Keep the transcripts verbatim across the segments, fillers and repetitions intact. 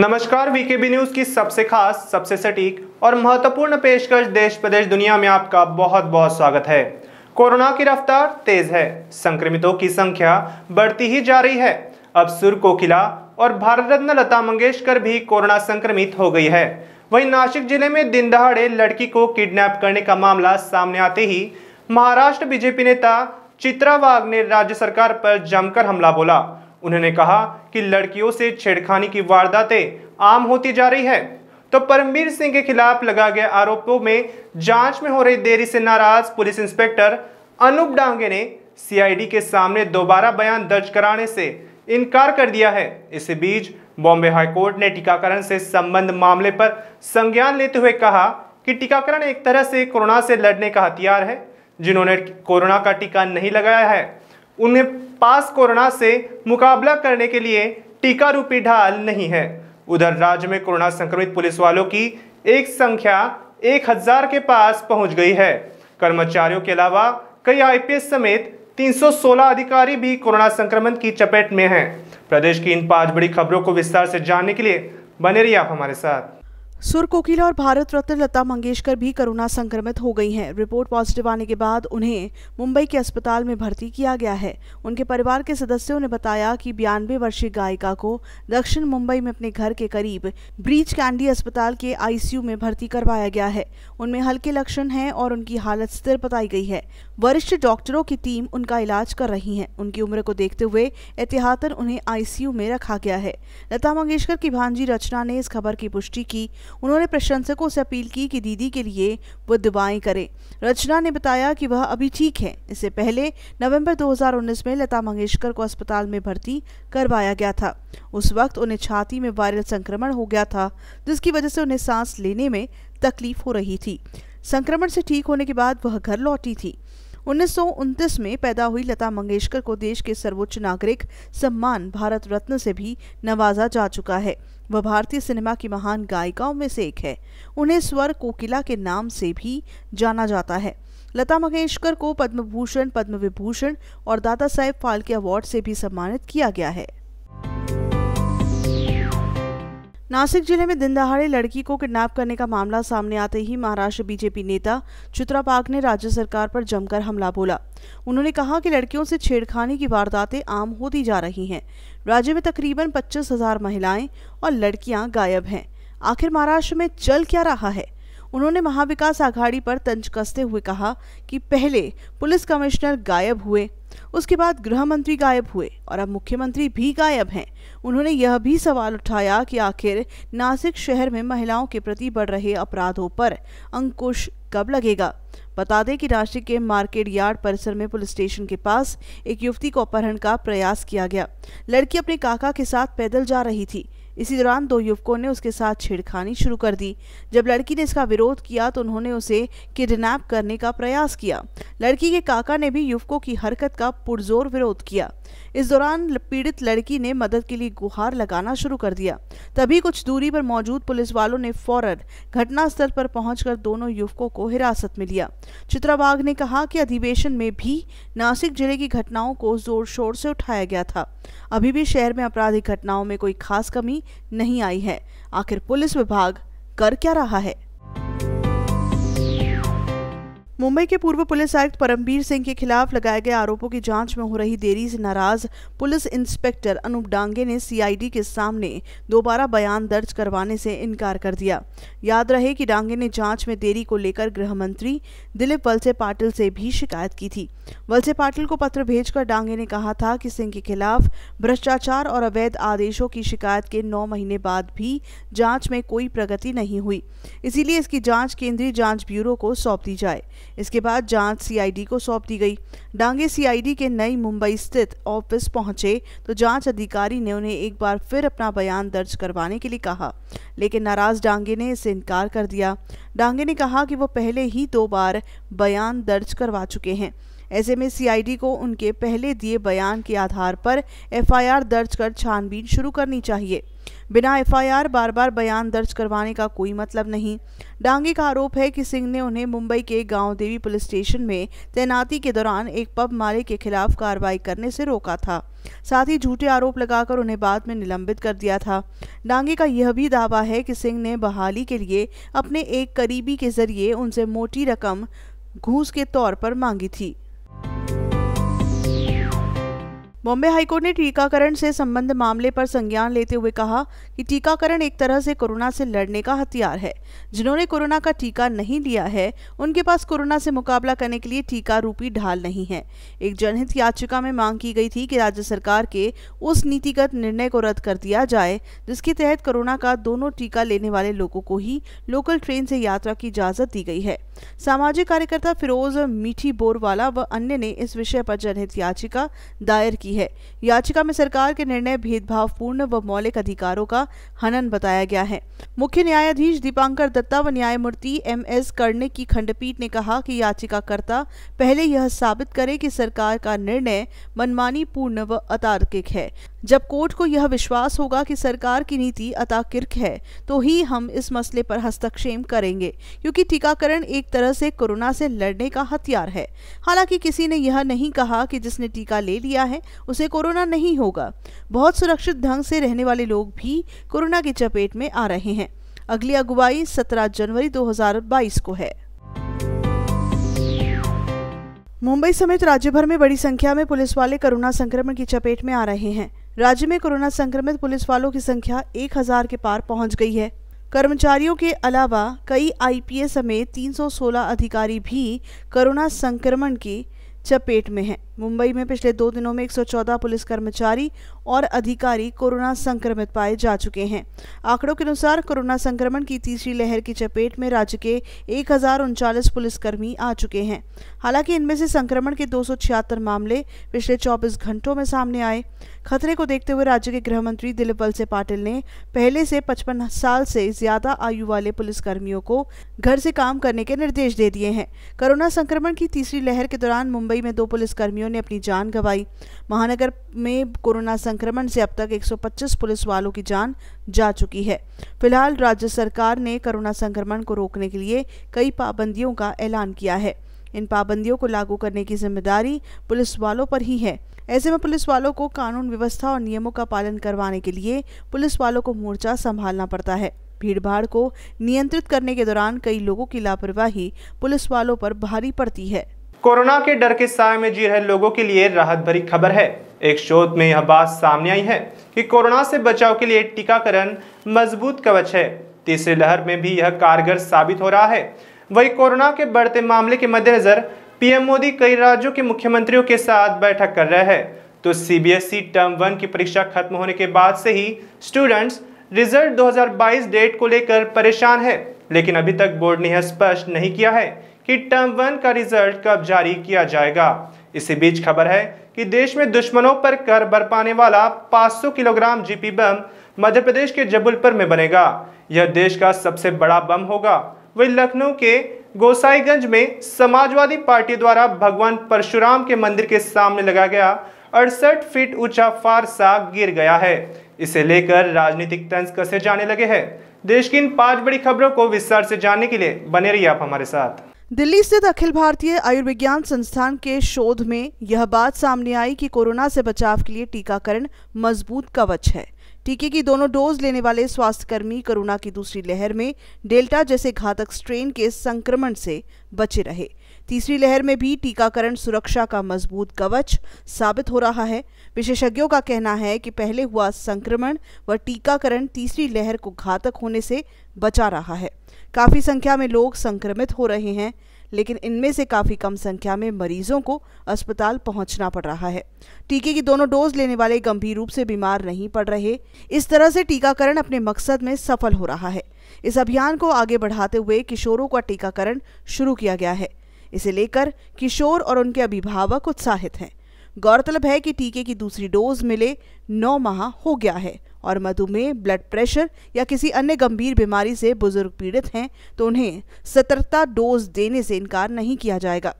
नमस्कार VKB news की सबसे खास, सबसे सटीक और महत्वपूर्ण पेशकश देश प्रदेश दुनिया में आपका बहुत बहुत स्वागत है। कोरोना की रफ्तार तेज है, संक्रमितों की संख्या बढ़ती ही जा रही है। अब सुर कोकिला और भारत रत्न लता मंगेशकर भी कोरोना संक्रमित हो गई है। वहीं नासिक जिले में दिन दहाड़े लड़की को किडनैप करने का मामला सामने आते ही महाराष्ट्र बीजेपी नेता चित्रा वाघ ने राज्य सरकार पर जमकर हमला बोला। उन्होंने कहा कि लड़कियों से छेड़खानी की वारदातें आम होती जा रही है, तो परमवीर सिंह के खिलाफ लगा गया आरोपों में जांच में हो रही देरी से नाराज पुलिस इंस्पेक्टर अनूप डांगे ने सीआईडी के सामने दोबारा बयान दर्ज कराने से इनकार कर दिया है। इसी बीच बॉम्बे हाईकोर्ट ने टीकाकरण से संबंध मामले पर संज्ञान लेते हुए कहा कि टीकाकरण एक तरह से कोरोना से लड़ने का हथियार है। जिन्होंने कोरोना का टीका नहीं लगाया है उन्हें पास कोरोना से मुकाबला करने के लिए टीका रूपी ढाल नहीं है। उधर राज्य में कोरोना संक्रमित पुलिस वालों की एक संख्या एक हजार के पास पहुंच गई है। कर्मचारियों के अलावा कई आईपीएस समेत तीन सौ सोलह अधिकारी भी कोरोना संक्रमण की चपेट में हैं। प्रदेश की इन पांच बड़ी खबरों को विस्तार से जानने के लिए बने रहिए आप हमारे साथ। सुर कोकिला और भारत रत्न लता मंगेशकर भी कोरोना संक्रमित हो गई हैं। रिपोर्ट पॉजिटिव आने के बाद उन्हें मुंबई के अस्पताल में भर्ती किया गया है। उनके परिवार के सदस्यों ने बताया कि बयानवे वर्षीय गायिका को दक्षिण मुंबई में अपने घर के करीब ब्रीच कैंडी अस्पताल के आईसीयू में भर्ती करवाया गया है। उनमें हल्के लक्षण हैं और उनकी हालत स्थिर बताई गई है। वरिष्ठ डॉक्टरों की टीम उनका इलाज कर रही है। उनकी उम्र को देखते हुए एहतियातन उन्हें आईसीयू में रखा गया है। लता मंगेशकर की भांजी रचना ने इस खबर की पुष्टि की। उन्होंने प्रशंसकों से अपील की कि दीदी के लिए वो दुआएं करें। रचना ने बताया कि वह अभी ठीक है। इससे पहले नवंबर दो हज़ार उन्नीस में लता मंगेशकर को अस्पताल में भर्ती करवाया गया था। उस वक्त उन्हें छाती में वायरल संक्रमण हो गया था, जिसकी वजह से उन्हें सांस लेने में तकलीफ हो रही थी। संक्रमण से ठीक होने के बाद वह घर लौटी थी। उन्नीस सौ उनतीस में पैदा हुई लता मंगेशकर को देश के सर्वोच्च नागरिक सम्मान भारत रत्न से भी नवाजा जा चुका है। वह भारतीय सिनेमा की महान गायिकाओं में से एक है। उन्हें स्वर कोकिला के नाम से भी जाना जाता है। लता मंगेशकर को पद्म भूषण, पद्म विभूषण और दादा साहेब फाल्के अवार्ड से भी सम्मानित किया गया है। नासिक जिले में दिन दहाड़े लड़की को किडनैप करने का मामला सामने आते ही महाराष्ट्र बीजेपी नेता चित्रा वाघ ने राज्य सरकार पर जमकर हमला बोला। उन्होंने कहा कि लड़कियों से छेड़खानी की वारदातें आम होती जा रही हैं। राज्य में तकरीबन पच्चीस हजार महिलाएं और लड़कियां गायब हैं। आखिर महाराष्ट्र में चल क्या रहा है? उन्होंने महाविकास आघाड़ी पर तंज कसते हुए कहा कि पहले पुलिस कमिश्नर गायब हुए, उसके बाद गृह मंत्री गायब हुए और अब मुख्यमंत्री भी गायब हैं। उन्होंने यह भी सवाल उठाया कि आखिर नासिक शहर में महिलाओं के प्रति बढ़ रहे अपराधों पर अंकुश कब लगेगा। बता दें कि नासिक के मार्केट यार्ड परिसर में पुलिस स्टेशन के पास एक युवती को अपहरण का प्रयास किया गया। लड़की अपने काका के साथ पैदल जा रही थी। इसी दौरान दो युवकों ने उसके साथ छेड़खानी शुरू कर दी। जब लड़की ने इसका विरोध किया तो उन्होंने उसे किडनैप करने का प्रयास किया। लड़की के काका ने भी युवकों की हरकत का पुरजोर विरोध किया। इस दौरान पीड़ित लड़की ने मदद के लिए गुहार लगाना शुरू कर दिया। तभी कुछ दूरी पर मौजूद पुलिस वालों ने फौरन घटनास्थल पर पहुंचकर दोनों युवकों को हिरासत में लिया। चित्रा वाघ ने कहा कि अधिवेशन में भी नासिक जिले की घटनाओं को जोर शोर से उठाया गया था। अभी भी शहर में आपराधिक घटनाओं में कोई खास कमी नहीं आई है। आखिर पुलिस विभाग कर क्या रहा है? मुंबई के पूर्व पुलिस आयुक्त परमवीर सिंह के खिलाफ लगाए गए आरोपों की जांच में हो रही देरी से नाराज पुलिस इंस्पेक्टर अनूप डांगे ने सीआईडी के सामने दोबारा बयान दर्ज करवाने से इनकार कर दिया। याद रहे कि डांगे ने जांच में देरी को लेकर गृह मंत्री दिलीप वलसे पाटिल से भी शिकायत की थी। वलसे पाटिल को पत्र भेजकर डांगे ने कहा था कि सिंह के खिलाफ भ्रष्टाचार और अवैध आदेशों की शिकायत के नौ महीने बाद भी जाँच में कोई प्रगति नहीं हुई, इसीलिए इसकी जाँच केंद्रीय जाँच ब्यूरो को सौंप दी जाए। इसके बाद जांच सीआईडी को सौंप दी गई। डांगे सीआईडी के नई मुंबई स्थित ऑफिस पहुंचे तो जांच अधिकारी ने उन्हें एक बार फिर अपना बयान दर्ज करवाने के लिए कहा, लेकिन नाराज डांगे ने इससे इनकार कर दिया। डांगे ने कहा कि वो पहले ही दो बार बयान दर्ज करवा चुके हैं। ऐसे में सीआईडी को उनके पहले दिए बयान के आधार पर एफआईआर दर्ज कर छानबीन शुरू करनी चाहिए। बिना एफ आई आर बार बार बयान दर्ज करवाने का कोई मतलब नहीं। डांगे का आरोप है कि सिंह ने उन्हें मुंबई के गांव देवी पुलिस स्टेशन में तैनाती के दौरान एक पब मालिक के खिलाफ कार्रवाई करने से रोका था, साथ ही झूठे आरोप लगाकर उन्हें बाद में निलंबित कर दिया था। डांगे का यह भी दावा है कि सिंह ने बहाली के लिए अपने एक करीबी के जरिए उनसे मोटी रकम घूस के तौर पर मांगी थी। बॉम्बे हाईकोर्ट ने टीकाकरण से संबंध मामले पर संज्ञान लेते हुए कहा कि टीकाकरण एक तरह से कोरोना से लड़ने का हथियार है। जिन्होंने कोरोना का टीका नहीं लिया है उनके पास कोरोना से मुकाबला करने के लिए टीका रूपी ढाल नहीं है। एक जनहित याचिका में मांग की गई थी कि राज्य सरकार के उस नीतिगत निर्णय को रद्द कर दिया जाए जिसके तहत कोरोना का दोनों टीका लेने वाले लोगों को ही लोकल ट्रेन से यात्रा की इजाजत दी गई है। सामाजिक कार्यकर्ता फिरोज मीठी बोरवाला व अन्य ने इस विषय पर जनहित याचिका दायर की है। याचिका में सरकार के निर्णय भेदभावपूर्ण व मौलिक अधिकारों का हनन बताया गया है। मुख्य न्यायाधीश दीपांकर दत्ता व न्यायमूर्ति एम एस कर्णे की खंडपीठ ने कहा कि याचिकाकर्ता पहले यह साबित करे कि सरकार का निर्णय मनमानी पूर्ण व अतार्किक है। जब कोर्ट को यह विश्वास होगा कि सरकार की नीति अतार्किक है तो ही हम इस मसले पर हस्तक्षेप करेंगे, क्योंकि टीकाकरण एक तरह से कोरोना से लड़ने का हथियार है। हालांकि किसी ने यह नहीं कहा कि जिसने टीका ले लिया है उसे कोरोना नहीं होगा। बहुत सुरक्षित ढंग से रहने वाले लोग भी कोरोना की चपेट में आ रहे हैं। अगली अगुवाई सत्रह जनवरी दो हज़ार बाईस को है। मुंबई समेत राज्य भर में बड़ी संख्या में पुलिस वाले कोरोना संक्रमण की चपेट में आ रहे हैं। राज्य में कोरोना संक्रमित पुलिस वालों की संख्या एक हज़ार के पार पहुंच गई है। कर्मचारियों के अलावा कई आई पी एस समेत तीन सौ सोलह अधिकारी भी कोरोना संक्रमण की चपेट में हैं। मुंबई में पिछले दो दिनों में एक सौ चौदह पुलिस कर्मचारी और अधिकारी कोरोना संक्रमित पाए जा चुके हैं। आंकड़ों के अनुसार कोरोना संक्रमण की तीसरी लहर की चपेट में राज्य के एक हजार उनचालीस पुलिसकर्मी आ चुके हैं। हालांकि इनमें से संक्रमण के दो सौ छिहत्तर मामले पिछले चौबीस घंटों में सामने आए। खतरे को देखते हुए राज्य के गृह मंत्री दिलीप वलसे पाटिल ने पहले से पचपन साल से ज्यादा आयु वाले पुलिसकर्मियों को घर से काम करने के निर्देश दे दिए हैं। कोरोना संक्रमण की तीसरी लहर के दौरान मुंबई में दो पुलिसकर्मियों ने अपनी जान गंवाई। महानगर में कोरोना संक्रमण से अब तक एक सौ पच्चीस पुलिस वालों की जान जा चुकी है। फिलहाल राज्य सरकार ने कोरोना संक्रमण को रोकने के लिए कई पाबंदियों का ऐलान किया है। इन पाबंदियों को लागू करने की जिम्मेदारी पुलिस वालों पर ही है। ऐसे में पुलिस वालों को कानून व्यवस्था और नियमों का पालन करवाने के लिए पुलिस वालों को मोर्चा संभालना पड़ता है। भीड़भाड़ को नियंत्रित करने के दौरान कई लोगों की लापरवाही पुलिस वालों पर भारी पड़ती है। कोरोना के डर के साए में जी रहे लोगों के लिए राहत भरी खबर है। एक शोध में यह बात सामने आई है कि कोरोना से बचाव के लिए टीकाकरण मजबूत कवच है। तीसरी लहर में भी यह कारगर साबित हो रहा है। वही कोरोना के बढ़ते मामले के मद्देनजर पी एम मोदी कई राज्यों के मुख्यमंत्रियों के साथ बैठक कर रहे हैं। तो C B S E term one की परीक्षा खत्म होने के बाद से ही स्टूडेंट्स रिजल्ट दो हजार बाईस डेट को लेकर परेशान है, लेकिन अभी तक बोर्ड ने यह स्पष्ट नहीं किया है कि टर्म वन का रिजल्ट कब जारी किया जाएगा। इसी बीच खबर है कि देश में दुश्मनों पर कर बरपाने वाला पाँच सौ किलोग्राम जी पी बम मध्य प्रदेश के जबलपुर में बनेगा। यह देश का सबसे बड़ा बम होगा। वही लखनऊ के गोसाईगंज में समाजवादी पार्टी द्वारा भगवान परशुराम के मंदिर के सामने लगाया गया अड़सठ फीट ऊंचा फारसा गिर गया है। इसे लेकर राजनीतिक तंज कसे जाने लगे हैं। देश की इन पांच बड़ी खबरों को विस्तार से जानने के लिए बने रहिए आप हमारे साथ। दिल्ली स्थित अखिल भारतीय आयुर्विज्ञान संस्थान के शोध में यह बात सामने आई कि कोरोना से बचाव के लिए टीकाकरण मजबूत कवच है। टीके की दोनों डोज लेने वाले स्वास्थ्यकर्मी कोरोना की दूसरी लहर में डेल्टा जैसे घातक स्ट्रेन के संक्रमण से बचे रहे। तीसरी लहर में भी टीकाकरण सुरक्षा का मजबूत कवच साबित हो रहा है। विशेषज्ञों का कहना है कि पहले हुआ संक्रमण व टीकाकरण तीसरी लहर को घातक होने से बचा रहा है। काफ़ी संख्या में लोग संक्रमित हो रहे हैं, लेकिन इनमें से काफ़ी कम संख्या में मरीजों को अस्पताल पहुंचना पड़ रहा है। टीके की दोनों डोज लेने वाले गंभीर रूप से बीमार नहीं पड़ रहे। इस तरह से टीकाकरण अपने मकसद में सफल हो रहा है। इस अभियान को आगे बढ़ाते हुए किशोरों का टीकाकरण शुरू किया गया है। इसे लेकर किशोर और उनके अभिभावक उत्साहित हैं। गौरतलब है कि टीके की दूसरी डोज मिले नौ माह हो गया है और मधुमेह, ब्लड प्रेशर या किसी अन्य गंभीर बीमारी से बुजुर्ग पीड़ित हैं तो उन्हें सतर्कता डोज देने से इनकार नहीं किया जाएगा।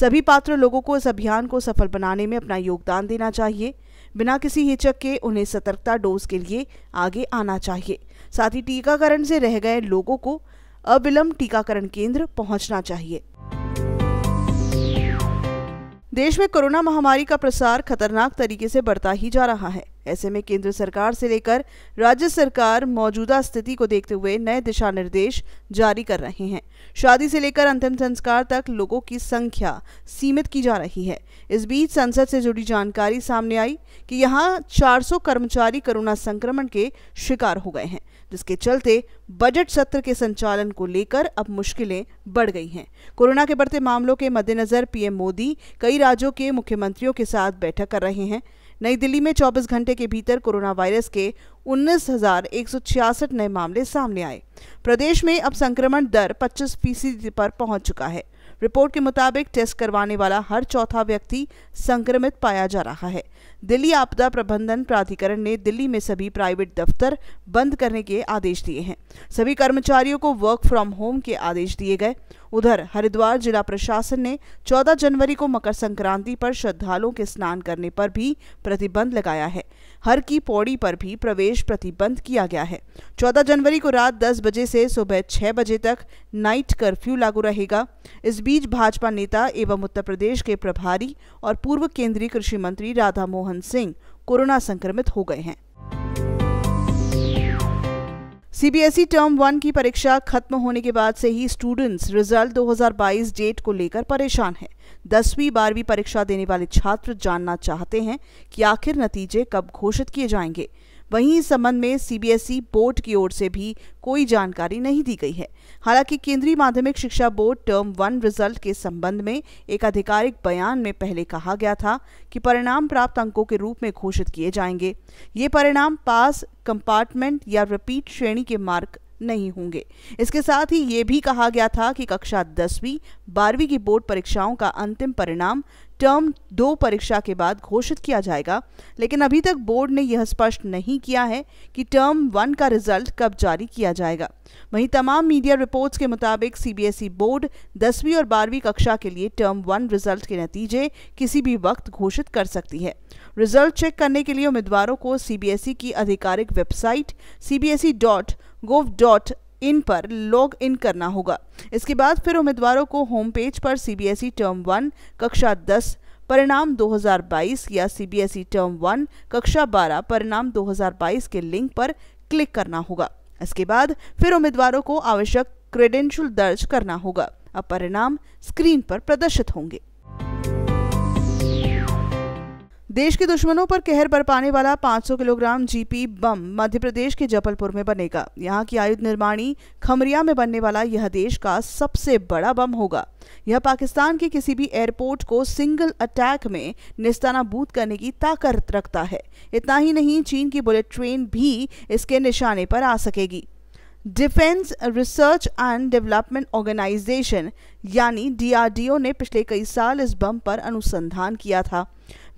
सभी पात्र लोगों को इस अभियान को सफल बनाने में अपना योगदान देना चाहिए। बिना किसी हिचक के उन्हें सतर्कता डोज के लिए आगे आना चाहिए। साथ ही टीकाकरण से रह गए लोगों को अविलंब टीकाकरण केंद्र पहुंचना चाहिए। देश में कोरोना महामारी का प्रसार खतरनाक तरीके से बढ़ता ही जा रहा है। ऐसे में केंद्र सरकार से लेकर राज्य सरकार मौजूदा स्थिति को देखते हुए नए दिशा निर्देश जारी कर रहे हैं। शादी से लेकर अंतिम संस्कार तक लोगों की संख्या सीमित की जा रही है। इस बीच संसद से जुड़ी जानकारी सामने आई कि यहां चार सौ कर्मचारी कोरोना संक्रमण के शिकार हो गए हैं, जिसके चलते बजट सत्र के संचालन को लेकर अब मुश्किलें बढ़ गई हैं। कोरोना के बढ़ते मामलों के मद्देनजर पीएम मोदी कई राज्यों के मुख्यमंत्रियों के साथ बैठक कर रहे हैं। नई दिल्ली में चौबीस घंटे के भीतर कोरोना वायरस के उन्नीस हजार एक सौ छियासठ नए मामले सामने आए। प्रदेश में अब संक्रमण दर पच्चीस फीसदी पर पहुंच चुका है। रिपोर्ट के मुताबिक टेस्ट करवाने वाला हर चौथा व्यक्ति संक्रमित पाया जा रहा है। दिल्ली आपदा प्रबंधन प्राधिकरण ने दिल्ली में सभी प्राइवेट दफ्तर बंद करने के आदेश दिए हैं। सभी कर्मचारियों को वर्क फ्रॉम होम के आदेश दिए गए। उधर हरिद्वार जिला प्रशासन ने चौदह जनवरी को मकर संक्रांति पर श्रद्धालुओं के स्नान करने पर भी प्रतिबंध लगाया है। हर की पौड़ी पर भी प्रवेश प्रतिबंध किया गया है। चौदह जनवरी को रात दस बजे से सुबह छह बजे तक नाइट कर्फ्यू लागू रहेगा। इस बीच भाजपा नेता एवं उत्तर प्रदेश के प्रभारी और पूर्व केंद्रीय कृषि मंत्री राधा मोहन सिंह कोरोना संक्रमित हो गए हैं। सीबीएसई टर्म वन की परीक्षा खत्म होने के बाद से ही स्टूडेंट्स रिजल्ट दो हज़ार बाईस डेट को लेकर परेशान हैं। दसवीं बारहवीं परीक्षा देने वाले छात्र जानना चाहते हैं कि आखिर नतीजे कब घोषित किए जाएंगे। वहीं इस संबंध में सीबीएसई बोर्ड की ओर से भी कोई जानकारी नहीं दी गई है। हालांकि केंद्रीय माध्यमिक शिक्षा बोर्ड टर्म वन रिजल्ट के संबंध में एक आधिकारिक बयान में पहले कहा गया था कि परिणाम प्राप्त अंकों के रूप में घोषित किए जाएंगे। ये परिणाम पास, कंपार्टमेंट या रिपीट श्रेणी के मार्क नहीं होंगे। इसके साथ ही ये भी कहा गया था कि कक्षा दसवीं बारहवीं की बोर्ड परीक्षाओं का अंतिम परिणाम टर्म दो परीक्षा के बाद घोषित किया जाएगा, लेकिन अभी तक बोर्ड ने यह स्पष्ट नहीं किया है कि टर्म वन का रिजल्ट कब जारी किया जाएगा। वहीं तमाम मीडिया रिपोर्ट्स के मुताबिक सीबीएसई बोर्ड दसवीं और बारहवीं कक्षा के लिए टर्म वन रिजल्ट के नतीजे किसी भी वक्त घोषित कर सकती है। रिजल्ट चेक करने के लिए उम्मीदवारों को सीबीएसई की आधिकारिक website CBSE dot gov dot in पर लॉग इन करना होगा। इसके बाद फिर उम्मीदवारों को होम पेज पर सीबीएसई टर्म वन कक्षा दस परिणाम दो हज़ार बाईस या सीबीएसई टर्म वन कक्षा बारह परिणाम दो हज़ार बाईस के लिंक पर क्लिक करना होगा। इसके बाद फिर उम्मीदवारों को आवश्यक क्रेडेंशियल दर्ज करना होगा। अब परिणाम स्क्रीन पर प्रदर्शित होंगे। देश के दुश्मनों पर कहर बरपाने वाला पाँच सौ किलोग्राम जीपी बम मध्य प्रदेश के जबलपुर में बनेगा। यहां की आयुध निर्माणी खमरिया में बनने वाला यह देश का सबसे बड़ा बम होगा। यह पाकिस्तान के किसी भी एयरपोर्ट को सिंगल अटैक में निस्तानाबूद करने की ताकत रखता है। इतना ही नहीं, चीन की बुलेट ट्रेन भी इसके निशाने पर आ सकेगी। Defence research and development organisation यानी डीआरडीओ ने पिछले कई साल इस बम पर अनुसंधान किया था।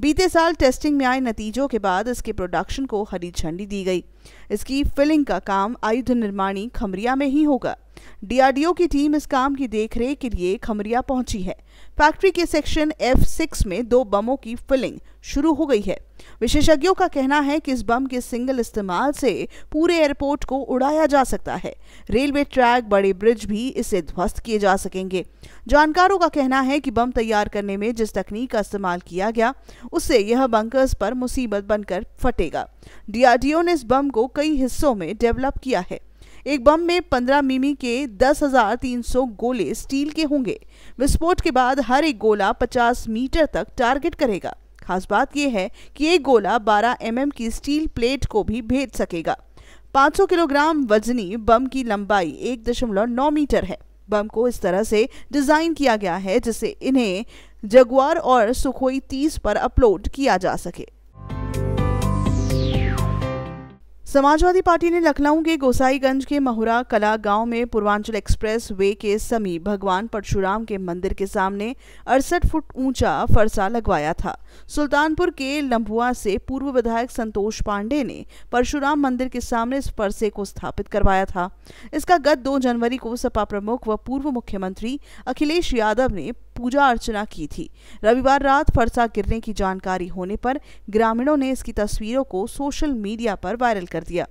बीते साल टेस्टिंग में आए नतीजों के बाद इसके प्रोडक्शन को हरी झंडी दी गई। इसकी फिलिंग का काम आयुध निर्माणी खमरिया में ही होगा। डीआरडीओ की टीम इस काम की देखरेख के लिए खमरिया पहुंची है। फैक्ट्री के सेक्शन एफ सिक्स में दो बमों की फिलिंग शुरू हो गई है। विशेषज्ञों का कहना है कि इस बम के सिंगल इस्तेमाल से पूरे एयरपोर्ट को उड़ाया जा सकता है। रेलवे ट्रैक, बड़े ब्रिज भी इससे ध्वस्त किए जा सकेंगे। जानकारों का कहना है कि बम तैयार करने में जिस तकनीक का इस्तेमाल किया गया, उससे यह बंकर्स पर मुसीबत बनकर फटेगा। डीआरडीओ ने इस बम को कई हिस्सों में डेवलप किया है। एक बम में पंद्रह मिमी के दस हज़ार तीन सौ गोले स्टील के होंगे। विस्फोट के बाद हर एक गोला पचास मीटर तक टारगेट करेगा। खास बात यह है कि एक गोला बारह एम एम की स्टील प्लेट को भी भेद सकेगा। पाँच सौ किलोग्राम वजनी बम की लंबाई एक दशमलव नौ मीटर है। बम को इस तरह से डिजाइन किया गया है जिससे इन्हें जगुआर और सुखोई तीस पर अपलोड किया जा सके। समाजवादी पार्टी ने लखनऊ के गोसाईगंज के महुरा कला गांव में पूर्वांचल एक्सप्रेस वे के समीप भगवान परशुराम के मंदिर के सामने अड़सठ फुट ऊंचा फरसा लगवाया था। सुल्तानपुर के लंबुआ से पूर्व विधायक संतोष पांडे ने परशुराम मंदिर के सामने इस फरसे को स्थापित करवाया था। इसका गत दो जनवरी को सपा प्रमुख व पूर्व मुख्यमंत्री अखिलेश यादव ने पूजा अर्चना की थी। रविवार रात फरसा गिरने की जानकारी होने पर ग्रामीणों ने इसकी तस्वीरों को सोशल मीडिया पर वायरल कर दिया।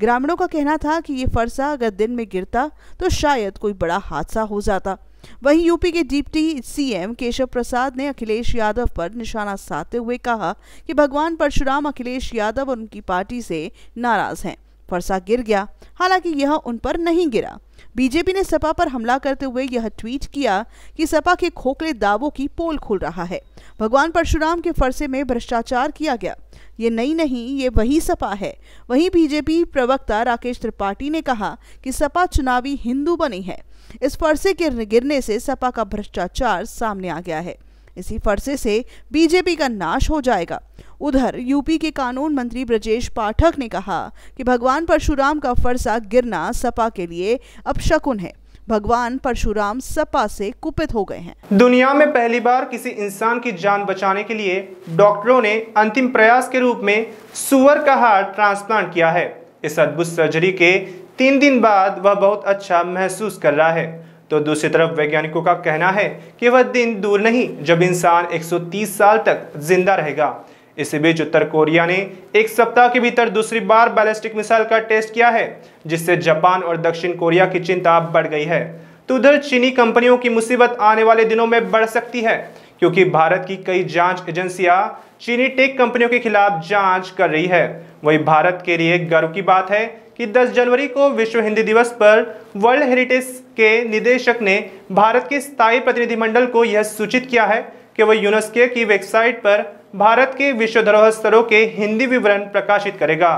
ग्रामीणों का कहना था कि ये फरसा अगर दिन में गिरता तो शायद कोई बड़ा हादसा हो जाता। वहीं यूपी के डिप्टी सीएम केशव प्रसाद ने अखिलेश यादव पर निशाना साधते हुए कहा कि भगवान परशुराम अखिलेश यादव और उनकी पार्टी से नाराज हैं। फरसा गिर गया, हालांकि यह उन पर नहीं गिरा। बीजेपी ने सपा पर हमला करते हुए यह ट्वीट किया कि सपा के खोखले दावों की पोल खुल रहा है। भगवान परशुराम के फरसे में भ्रष्टाचार किया गया, ये नई नहीं, ये वही सपा है। वहीं बीजेपी प्रवक्ता राकेश त्रिपाठी ने कहा कि सपा चुनावी हिंदू बनी है। इस फरसे के गिरने से सपा का भ्रष्टाचार सामने आ गया है। इसी फरसे से बीजेपी का नाश हो जाएगा। उधर यूपी के कानून मंत्री ब्रजेश पाठक ने कहा कि भगवान परशुराम का फरसा गिरना सपा के लिए अपशकुन है। भगवान परशुराम सपा से कुपित हो गए हैं। दुनिया में पहली बार किसी इंसान की जान बचाने के लिए डॉक्टरों ने अंतिम प्रयास के रूप में सुअर का हार्ट ट्रांसप्लांट किया है। इस अद्भुत सर्जरी के तीन दिन बाद वह बहुत अच्छा महसूस कर रहा है, तो दूसरी तरफ वैज्ञानिकों का कहना है कि वह दिन दूर नहीं जब इंसान एक सौ तीस साल तक जिंदा रहेगा। इसी बीच उत्तर कोरिया ने एक सप्ताह के भीतर दूसरी बार बैलिस्टिक मिसाइल का टेस्ट किया है, जिससे जापान और दक्षिण कोरिया की चिंता बढ़ गई है। तो उधर चीनी कंपनियों की मुसीबत आने वाले दिनों में बढ़ सकती है, क्योंकि भारत की कई जांच एजेंसियां चीनी टेक कंपनियों के खिलाफ जांच कर रही है। वही भारत के लिए गर्व की बात है कि दस जनवरी को विश्व हिंदी दिवस पर वर्ल्ड हेरिटेज के निदेशक ने भारत के स्थायी प्रतिनिधिमंडल को यह सूचित किया है कि वह यूनेस्को की वेबसाइट पर भारत के विश्व धरोहर स्थलों के हिंदी विवरण प्रकाशित करेगा।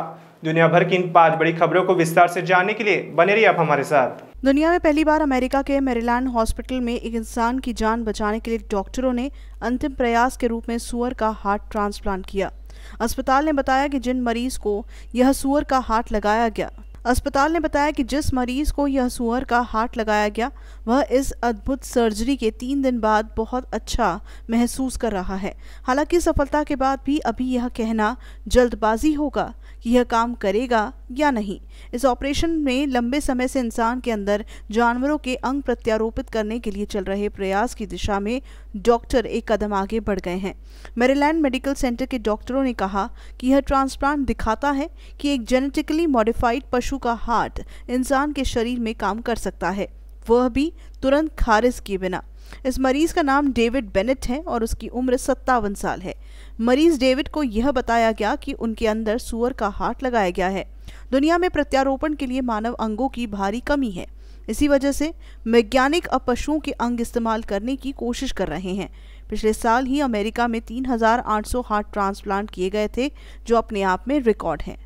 दुनिया भर की इन पांच बड़ी खबरों को विस्तार से जानने के लिए बने रहिए आप हमारे साथ। दुनिया में पहली बार अमेरिका के मैरीलैंड हॉस्पिटल में एक इंसान की जान बचाने के लिए डॉक्टरों ने अंतिम प्रयास के रूप में सूअर का हार्ट ट्रांसप्लांट किया। अस्पताल ने बताया कि जिन मरीज को यह सूअर का हार्ट लगाया गया अस्पताल ने बताया कि जिस मरीज को यह सूअर का हार्ट लगाया गया वह इस अद्भुत सर्जरी के तीन दिन बाद बहुत अच्छा महसूस कर रहा है। हालांकि सफलता के बाद भी अभी यह कहना जल्दबाजी होगा कि यह काम करेगा या नहीं। इस ऑपरेशन में लंबे समय से इंसान के अंदर जानवरों के अंग प्रत्यारोपित करने के लिए चल रहे प्रयास की दिशा में डॉक्टर एक कदम आगे बढ़ गए हैं। मैरीलैंड मेडिकल सेंटर के डॉक्टरों ने कहा कि यह ट्रांसप्लांट दिखाता है कि एक जेनेटिकली मॉडिफाइड पशु का हार्ट इंसान के शरीर में काम कर सकता है, वह भी तुरंत खारिज किए बिना। इस मरीज का नाम डेविड बेनेट है और उसकी उम्र सत्तावन साल है। मरीज डेविड को यह बताया गया कि उनके अंदर सूअर का हार्ट लगाया गया है। दुनिया में प्रत्यारोपण के लिए मानव अंगों की भारी कमी है, इसी वजह से वैज्ञानिक अब पशुओं के अंग इस्तेमाल करने की कोशिश कर रहे हैं। पिछले साल ही अमेरिका में तीन हजार आठ सौ हार्ट ट्रांसप्लांट किए गए थे, जो अपने आप में रिकॉर्ड है।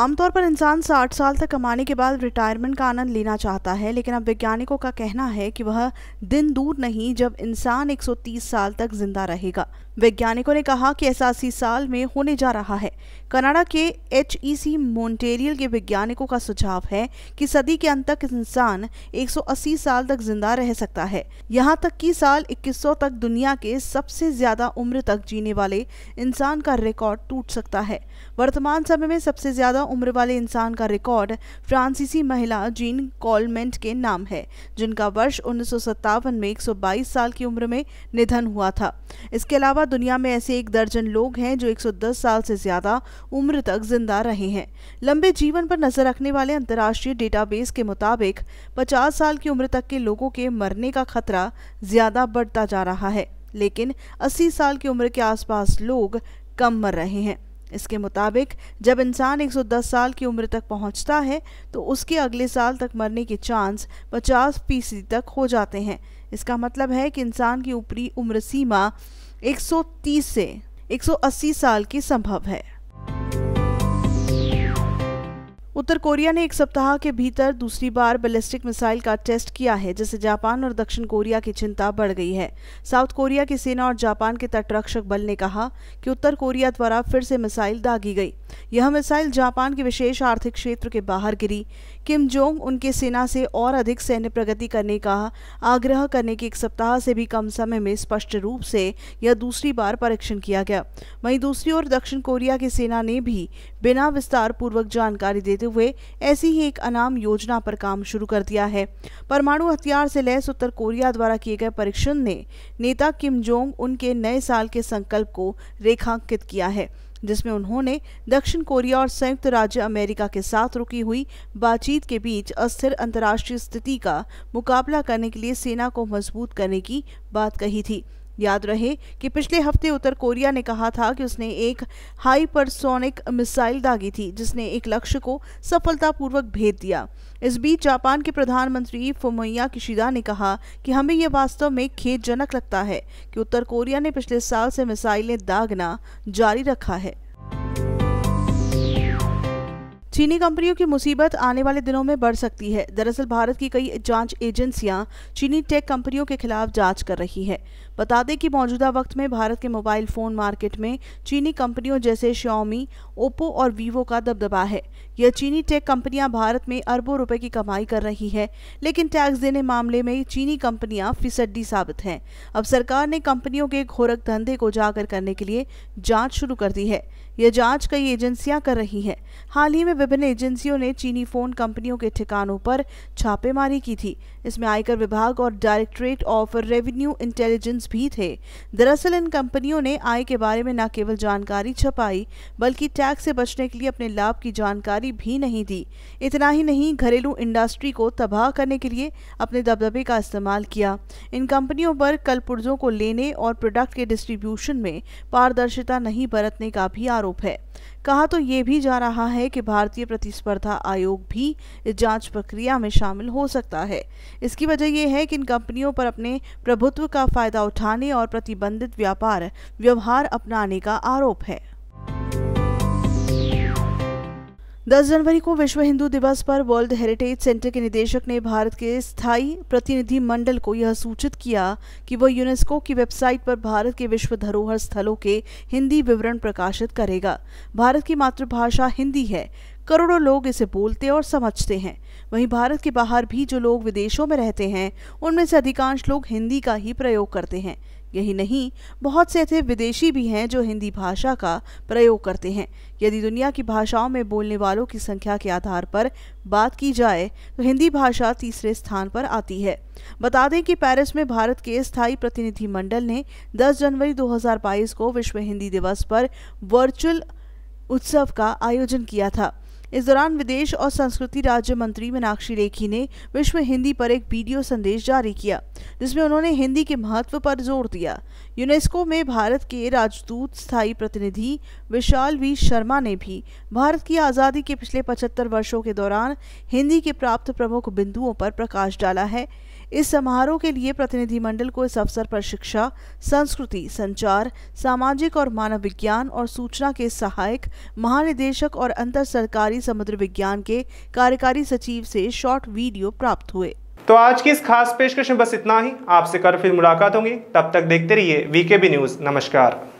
आमतौर पर इंसान साठ साल तक कमाने के बाद रिटायरमेंट का आनंद लेना चाहता है, लेकिन अब वैज्ञानिकों का कहना है कि वह दिन दूर नहीं जब इंसान एक सौ तीस साल तक जिंदा रहेगा। वैज्ञानिकों ने कहा कि ऐसा अस्सी साल में होने जा रहा है। कनाडा के एचईसी मॉन्ट्रियल के वैज्ञानिकों का सुझाव है कि सदी के अंत तक इंसान एक सौ अस्सी साल तक जिंदा रह सकता है। यहाँ तक कि साल इक्कीस सौ तक दुनिया के सबसे ज्यादा उम्र तक जीने वाले इंसान का रिकॉर्ड टूट सकता है। वर्तमान समय में सबसे ज्यादा उम्र वाले इंसान का रिकॉर्ड फ्रांसीसी महिला जीन कॉलमेंट के नाम है, जिनका वर्ष उन्नीस सौ सत्तावन में एक सौ बाईस साल की उम्र में निधन हुआ था। इसके अलावा दुनिया में ऐसे एक दर्जन लोग हैं जो एक सौ दस साल से ज्यादा उम्र तक जिंदा रहे हैं। लंबे जीवन पर नजर रखने वाले अंतर्राष्ट्रीय डेटाबेस के मुताबिक पचास साल की उम्र तक के लोगों के मरने का खतरा ज्यादा बढ़ता जा रहा है, लेकिन अस्सी साल की उम्र के आसपास लोग कम मर रहे हैं। इसके मुताबिक जब इंसान एक सौ दस साल की उम्र तक पहुंचता है तो उसके अगले साल तक मरने के चांस पचास फीसदी तक हो जाते हैं। इसका मतलब है कि इंसान की ऊपरी उम्र सीमा एक सौ तीस से एक सौ अस्सी साल की संभव है। उत्तर कोरिया ने एक सप्ताह के भीतर दूसरी बार बैलिस्टिक मिसाइल का टेस्ट किया है, जिससे जापान और दक्षिण कोरिया की चिंता बढ़ गई है। साउथ कोरिया की सेना और जापान के तटरक्षक बल ने कहा कि उत्तर कोरिया द्वारा फिर से मिसाइल दागी गई। यह मिसाइल जापान के विशेष आर्थिक क्षेत्र के बाहर गिरी। किम जोंग उनके सेना से और अधिक सैन्य प्रगति करने का आग्रह करने के एक सप्ताह से भी कम समय में स्पष्ट रूप से यह दूसरी बार परीक्षण किया गया। वहीं दूसरी ओर दक्षिण कोरिया की सेना ने भी बिना विस्तार पूर्वक जानकारी देते हुए ऐसी ही एक अनाम योजना पर काम शुरू कर दिया है। परमाणु हथियार से लैस उत्तर कोरिया द्वारा किए गए परीक्षण ने नेता किम जोंग उनके नए साल के संकल्प को रेखांकित किया है, जिसमें उन्होंने दक्षिण कोरिया और संयुक्त राज्य अमेरिका के साथ रुकी हुई बातचीत के बीच अस्थिर अंतर्राष्ट्रीय स्थिति का मुकाबला करने के लिए सेना को मजबूत करने की बात कही थी। याद रहे कि पिछले हफ्ते उत्तर कोरिया ने कहा था कि उसने एक हाइपरसोनिक मिसाइल दागी थी, जिसने एक लक्ष्य को सफलतापूर्वक भेद दिया। इस बीच जापान के प्रधानमंत्री फुमियो किशिदा ने कहा कि हमें यह वास्तव में खेदजनक लगता है कि उत्तर कोरिया ने पिछले साल से मिसाइलें दागना जारी रखा है। चीनी कंपनियों की मुसीबत आने वाले दिनों में बढ़ सकती है। दरअसल भारत की कई जांच एजेंसियां चीनी टेक कंपनियों के खिलाफ जांच कर रही है। बता दें कि मौजूदा वक्त में भारत के मोबाइल फोन मार्केट में चीनी कंपनियों जैसे शाओमी, ओप्पो और वीवो का दबदबा है। यह चीनी टेक कंपनियां भारत में अरबों रुपए की कमाई कर रही है, लेकिन टैक्स देने मामले में चीनी कंपनियां फिसड्डी साबित हैं। अब सरकार ने कंपनियों के घोरक धंधे को उजागर करने के लिए जाँच शुरू कर दी है। यह जांच कई एजेंसियां कर रही हैं। हाल ही में विभिन्न एजेंसियों ने चीनी फोन कंपनियों के ठिकानों पर छापेमारी की थी। इसमें आयकर विभाग और डायरेक्टरेट ऑफ रेवेन्यू इंटेलिजेंस भी थे। दरअसल इन कंपनियों ने आय के बारे में न केवल जानकारी छपाई, बल्कि टैक्स से बचने के लिए अपने लाभ की जानकारी भी नहीं दी। इतना ही नहीं, घरेलू इंडस्ट्री को तबाह करने के लिए अपने दबदबे का इस्तेमाल किया। इन कंपनियों पर कल पुर्जों को लेने और प्रोडक्ट के डिस्ट्रीब्यूशन में पारदर्शिता नहीं बरतने का भी आरोप है। कहा तो यह भी जा रहा है कि भारतीय प्रतिस्पर्धा आयोग भी इस जांच प्रक्रिया में शामिल हो सकता है। इसकी वजह यह है कि इन कंपनियों पर अपने प्रभुत्व का फायदा उठाने और प्रतिबंधित व्यापार व्यवहार अपनाने का आरोप है। दस जनवरी को विश्व हिंदू दिवस पर वर्ल्ड हेरिटेज सेंटर के निदेशक ने भारत के स्थायी प्रतिनिधि मंडल को यह सूचित किया कि वह यूनेस्को की वेबसाइट पर भारत के विश्व धरोहर स्थलों के हिंदी विवरण प्रकाशित करेगा। भारत की मातृभाषा हिंदी है। करोड़ों लोग इसे बोलते और समझते हैं। वहीं भारत के बाहर भी जो लोग विदेशों में रहते हैं, उनमें से अधिकांश लोग हिंदी का ही प्रयोग करते हैं। यही नहीं, बहुत से ऐसे विदेशी भी हैं जो हिंदी भाषा का प्रयोग करते हैं। यदि दुनिया की भाषाओं में बोलने वालों की संख्या के आधार पर बात की जाए तो हिंदी भाषा तीसरे स्थान पर आती है। बता दें कि पेरिस में भारत के स्थायी प्रतिनिधि मंडल ने दस जनवरी दो हज़ार बाईस को विश्व हिंदी दिवस पर वर्चुअल उत्सव का आयोजन किया था। इस दौरान विदेश और संस्कृति राज्य मंत्री मीनाक्षी लेखी ने विश्व हिंदी पर एक वीडियो संदेश जारी किया, जिसमें उन्होंने हिंदी के महत्व पर जोर दिया। यूनेस्को में भारत के राजदूत स्थायी प्रतिनिधि विशाल वी शर्मा ने भी भारत की आज़ादी के पिछले पचहत्तर वर्षों के दौरान हिंदी के प्राप्त प्रमुख बिंदुओं पर प्रकाश डाला है। इस समारोह के लिए प्रतिनिधिमंडल को इस अवसर पर शिक्षा, संस्कृति, संचार, सामाजिक और मानव विज्ञान और सूचना के सहायक महानिदेशक और अंतर सरकारी समुद्र विज्ञान के कार्यकारी सचिव से शॉर्ट वीडियो प्राप्त हुए। तो आज की इस खास पेशकश में बस इतना ही। आपसे कल फिर मुलाकात होगी, तब तक देखते रहिए वीकेबी न्यूज। नमस्कार।